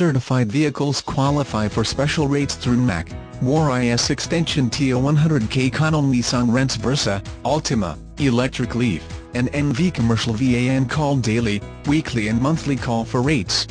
certified vehicles qualify for special rates through NMAC, WAR-IS Extension TO100K. Connell Nissan rents VERSA, ALTIMA, ELECTRICLEAF, and NV commercial van. Call daily, weekly and monthly. Call for rates.